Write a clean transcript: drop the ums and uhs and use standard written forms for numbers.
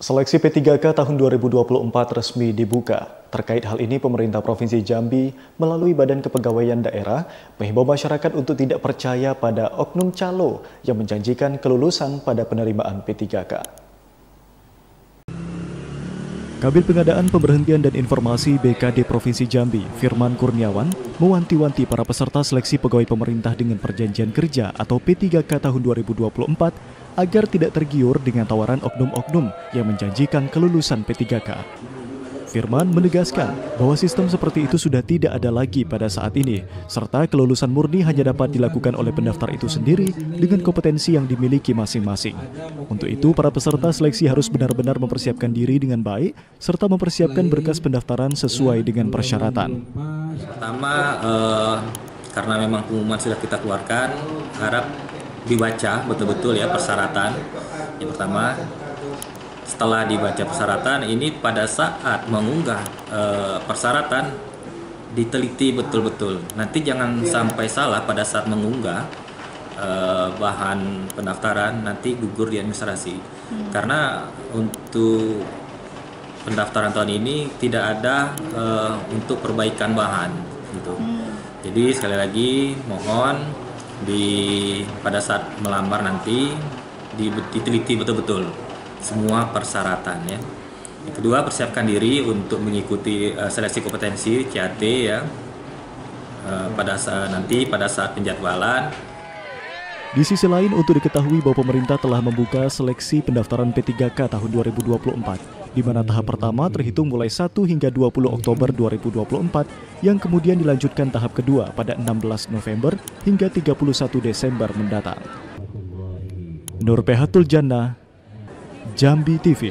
Seleksi P3K tahun 2024 resmi dibuka. Terkait hal ini, pemerintah Provinsi Jambi melalui Badan Kepegawaian Daerah menghimbau masyarakat untuk tidak percaya pada oknum calo yang menjanjikan kelulusan pada penerimaan P3K. Kabid Pengadaan Pemberhentian dan Informasi BKD Provinsi Jambi, Firman Kurniawan, mewanti-wanti para peserta seleksi pegawai pemerintah dengan perjanjian kerja atau P3K tahun 2024 agar tidak tergiur dengan tawaran oknum-oknum yang menjanjikan kelulusan P3K. Firman menegaskan bahwa sistem seperti itu sudah tidak ada lagi pada saat ini, serta kelulusan murni hanya dapat dilakukan oleh pendaftar itu sendiri dengan kompetensi yang dimiliki masing-masing. Untuk itu, para peserta seleksi harus benar-benar mempersiapkan diri dengan baik, serta mempersiapkan berkas pendaftaran sesuai dengan persyaratan. Pertama, karena memang pengumuman sudah kita keluarkan, harap dibaca betul-betul ya persyaratan. Yang pertama, setelah dibaca persyaratan ini, pada saat mengunggah persyaratan diteliti betul-betul. Nanti jangan sampai salah pada saat mengunggah bahan pendaftaran, nanti gugur di administrasi. Karena untuk pendaftaran tahun ini tidak ada untuk perbaikan bahan gitu. Jadi sekali lagi mohon pada saat melamar nanti diteliti betul-betul semua persyaratan ya. Yang kedua, persiapkan diri untuk mengikuti seleksi kompetensi CAT ya. Pada saat penjadwalan. Di sisi lain, untuk diketahui bahwa pemerintah telah membuka seleksi pendaftaran P3K tahun 2024. Di mana tahap pertama terhitung mulai 1 hingga 20 Oktober 2024 yang kemudian dilanjutkan tahap kedua pada 16 November hingga 31 Desember mendatang. Nurpehatul Jannah, Jambi TV.